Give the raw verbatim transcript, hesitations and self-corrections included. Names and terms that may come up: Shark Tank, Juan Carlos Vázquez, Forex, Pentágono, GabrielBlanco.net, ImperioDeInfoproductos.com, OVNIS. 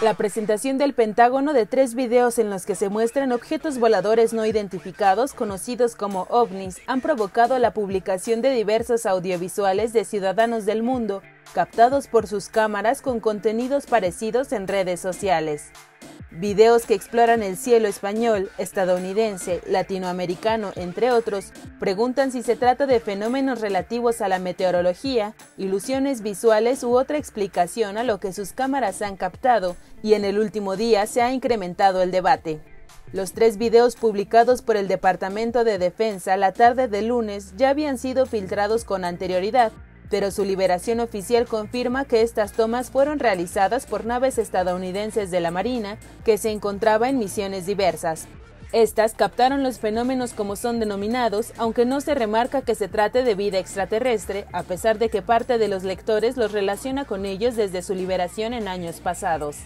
La presentación del Pentágono de tres videos en los que se muestran objetos voladores no identificados, conocidos como OVNIS, han provocado la publicación de diversos audiovisuales de ciudadanos del mundo, captados por sus cámaras con contenidos parecidos en redes sociales. Videos que exploran el cielo español, estadounidense, latinoamericano, entre otros, preguntan si se trata de fenómenos relativos a la meteorología, ilusiones visuales u otra explicación a lo que sus cámaras han captado, y en el último día se ha incrementado el debate. Los tres videos publicados por el Departamento de Defensa la tarde del lunes ya habían sido filtrados con anterioridad, pero su liberación oficial confirma que estas tomas fueron realizadas por naves estadounidenses de la Marina que se encontraba en misiones diversas. Estas captaron los fenómenos como son denominados, aunque no se remarca que se trate de vida extraterrestre, a pesar de que parte de los lectores los relaciona con ellos desde su liberación en años pasados.